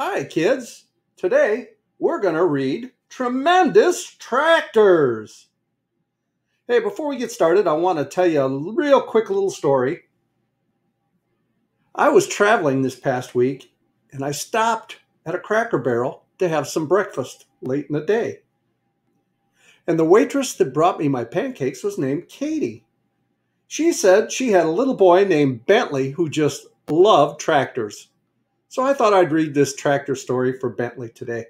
Hi, kids. Today, we're going to read Tremendous Tractors. Hey, before we get started, I want to tell you a real quick little story. I was traveling this past week, and I stopped at a Cracker Barrel to have some breakfast late in the day. And the waitress that brought me my pancakes was named Katie. She said she had a little boy named Bentley who just loved tractors. So I thought I'd read this tractor story for Bentley today.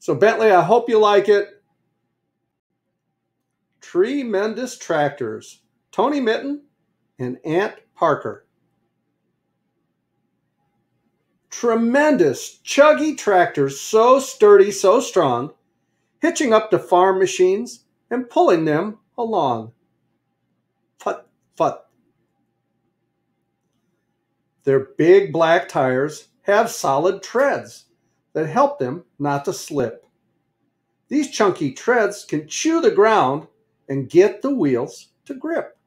So Bentley, I hope you like it. Tremendous Tractors, Tony Mitton and Aunt Parker. Tremendous, chuggy tractors, so sturdy, so strong, hitching up to farm machines and pulling them along. Fut, fut. Their big black tires have solid treads that help them not to slip. These chunky treads can chew the ground and get the wheels to grip.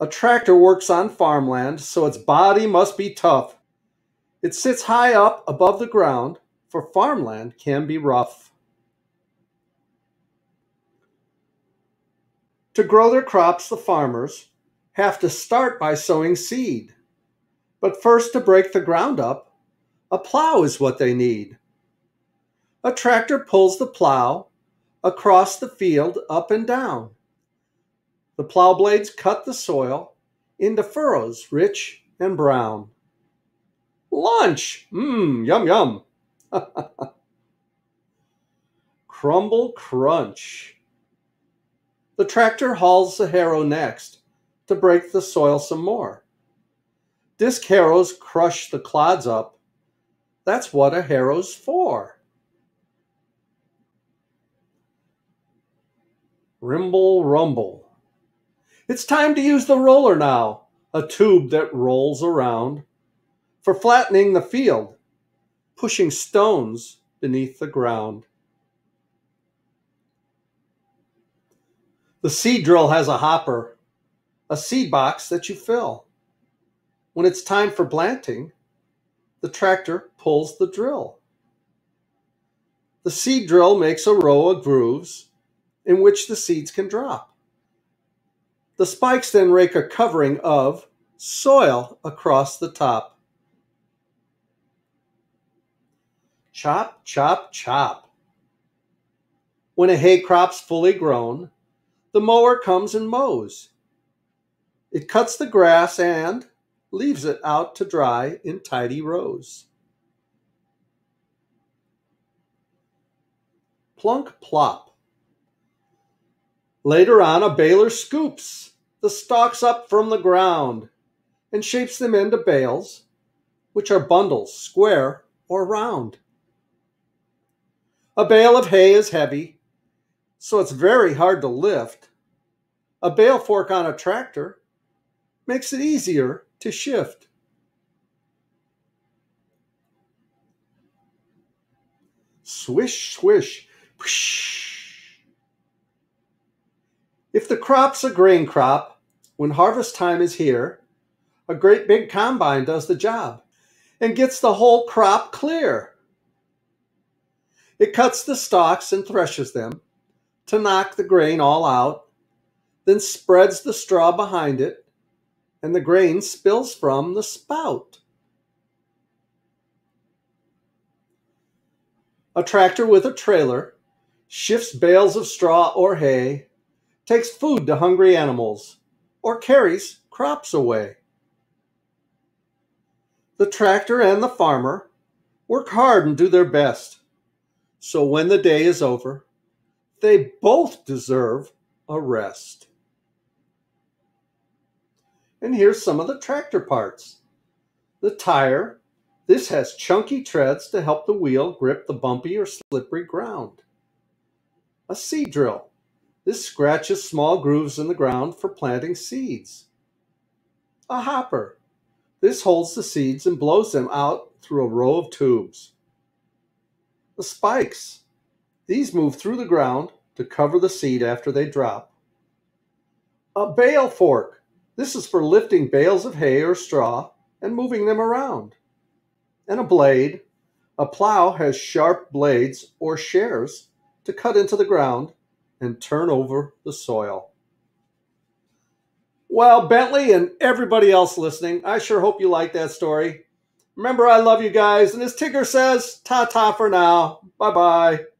A tractor works on farmland, so its body must be tough. It sits high up above the ground, for farmland can be rough. To grow their crops, the farmers have to start by sowing seed. But first, to break the ground up, a plow is what they need. A tractor pulls the plow across the field up and down. The plow blades cut the soil into furrows rich and brown. Lunch! Yum, yum. Crumble, crunch. The tractor hauls the harrow next to break the soil some more. Disc harrows crush the clods up. That's what a harrow's for. Rimble, rumble. It's time to use the roller now, a tube that rolls around, for flattening the field, pushing stones beneath the ground. The seed drill has a hopper, a seed box that you fill. When it's time for planting, the tractor pulls the drill. The seed drill makes a row of grooves in which the seeds can drop. The spikes then rake a covering of soil across the top. Chop, chop, chop. When a hay crop's fully grown, the mower comes and mows. It cuts the grass and leaves it out to dry in tidy rows. Plunk, plop. Later on, a baler scoops the stalks up from the ground and shapes them into bales, which are bundles, square or round. A bale of hay is heavy, so it's very hard to lift. A bale fork on a tractor makes it easier to shift. Swish, swish, whoosh. If the crop's a grain crop, when harvest time is here, a great big combine does the job and gets the whole crop clear. It cuts the stalks and threshes them to knock the grain all out, then spreads the straw behind it, and the grain spills from the spout. A tractor with a trailer shifts bales of straw or hay, takes food to hungry animals, or carries crops away. The tractor and the farmer work hard and do their best, so when the day is over, they both deserve a rest. And here's some of the tractor parts. The tire, this has chunky treads to help the wheel grip the bumpy or slippery ground. A seed drill. This scratches small grooves in the ground for planting seeds. A hopper. This holds the seeds and blows them out through a row of tubes. The spikes. These move through the ground to cover the seed after they drop. A bale fork. This is for lifting bales of hay or straw and moving them around. and a blade. A plow has sharp blades or shares to cut into the ground and turn over the soil. Well, Bentley and everybody else listening, I sure hope you liked that story. Remember, I love you guys, and as Tigger says, ta-ta for now. Bye-bye.